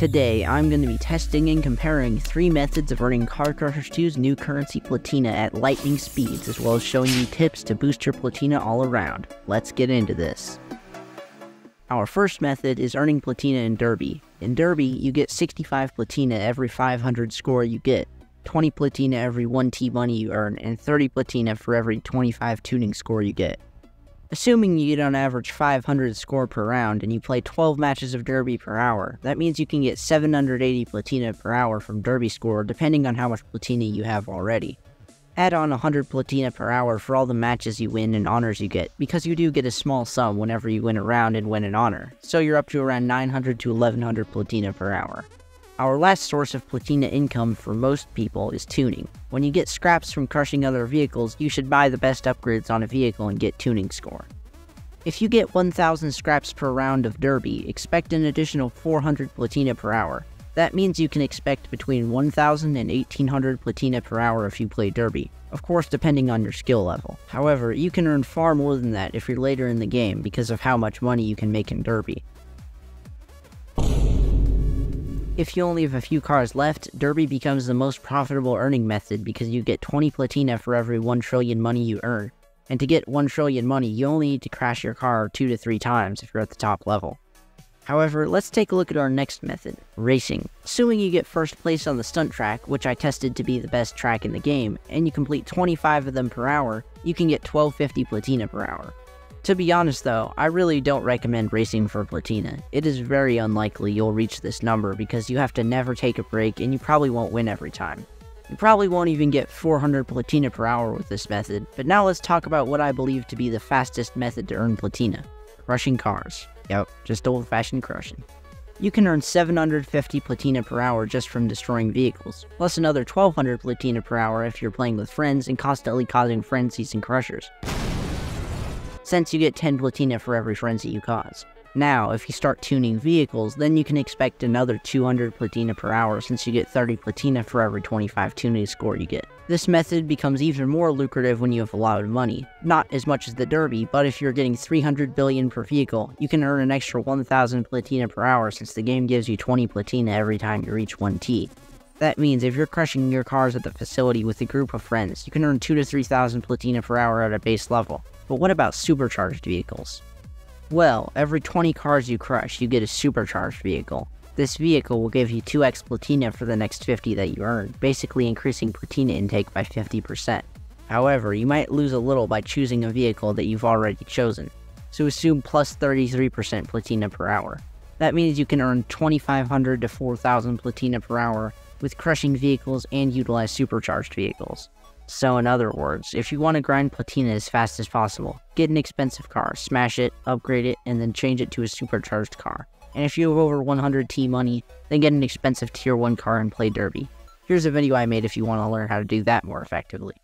Today, I'm going to be testing and comparing three methods of earning Car Crushers 2's new currency Platina at lightning speeds, as well as showing you tips to boost your Platina all around. Let's get into this. Our first method is earning Platina in Derby. In Derby, you get 65 Platina every 500 score you get, 20 Platina every 1T money you earn, and 30 Platina for every 25 tuning score you get. Assuming you get on average 500 score per round and you play 12 matches of Derby per hour, that means you can get 780 Platina per hour from Derby score depending on how much Platina you have already. Add on 100 Platina per hour for all the matches you win and honors you get, because you do get a small sum whenever you win a round and win an honor, so you're up to around 900 to 1100 Platina per hour. Our last source of Platina income for most people is tuning. When you get scraps from crushing other vehicles, you should buy the best upgrades on a vehicle and get tuning score. If you get 1000 scraps per round of Derby, expect an additional 400 Platina per hour. That means you can expect between 1000 and 1800 Platina per hour if you play Derby, of course depending on your skill level. However, you can earn far more than that if you're later in the game because of how much money you can make in Derby. If you only have a few cars left, Derby becomes the most profitable earning method because you get 20 Platina for every 1 trillion money you earn. And to get 1 trillion money, you only need to crash your car 2 to 3 times if you're at the top level. However, let's take a look at our next method, racing. Assuming you get first place on the stunt track, which I tested to be the best track in the game, and you complete 25 of them per hour, you can get 1250 Platina per hour. To be honest though, I really don't recommend racing for Platina. It is very unlikely you'll reach this number because you have to never take a break and you probably won't win every time. You probably won't even get 400 Platina per hour with this method, but now let's talk about what I believe to be the fastest method to earn Platina. Crushing cars. Yep, just old-fashioned crushing. You can earn 750 Platina per hour just from destroying vehicles, plus another 1200 Platina per hour if you're playing with friends and constantly causing frenzies and crushers, since you get 10 Platina for every frenzy you cause. Now, if you start tuning vehicles, then you can expect another 200 Platina per hour since you get 30 Platina for every 25 tuning score you get. This method becomes even more lucrative when you have a lot of money. Not as much as the Derby, but if you're getting 300 billion per vehicle, you can earn an extra 1000 Platina per hour since the game gives you 20 Platina every time you reach 1T. That means if you're crushing your cars at the facility with a group of friends, you can earn 2 to 3,000 Platina per hour at a base level. But what about supercharged vehicles? Well, every 20 cars you crush, you get a supercharged vehicle. This vehicle will give you 2x Platina for the next 50 that you earn, basically increasing Platina intake by 50%. However, you might lose a little by choosing a vehicle that you've already chosen, so assume plus 33% Platina per hour. That means you can earn 2,500 to 4,000 Platina per hour with crushing vehicles and utilize supercharged vehicles. So in other words, if you want to grind Platina as fast as possible, get an expensive car, smash it, upgrade it, and then change it to a supercharged car. And if you have over 100T money, then get an expensive tier 1 car and play Derby. Here's a video I made if you want to learn how to do that more effectively.